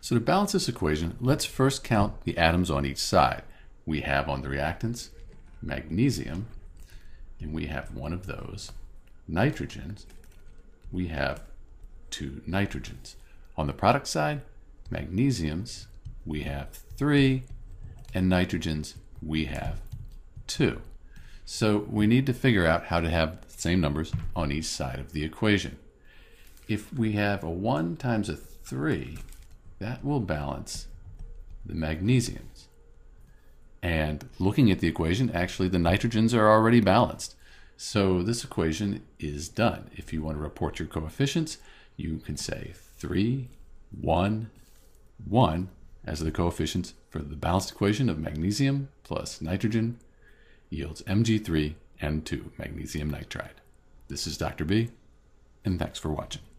So to balance this equation, let's first count the atoms on each side. We have on the reactants magnesium, and we have one of those. Nitrogens, we have two nitrogens. On the product side, magnesiums, we have three, and nitrogens, we have two. So we need to figure out how to have the same numbers on each side of the equation. If we have a 1 times a 3, that will balance the magnesiums. And looking at the equation, actually the nitrogens are already balanced. So this equation is done. If you want to report your coefficients, you can say 3, 1, 1 as the coefficients for the balanced equation of magnesium plus nitrogen yields Mg3N2, magnesium nitride. This is Dr. B, and thanks for watching.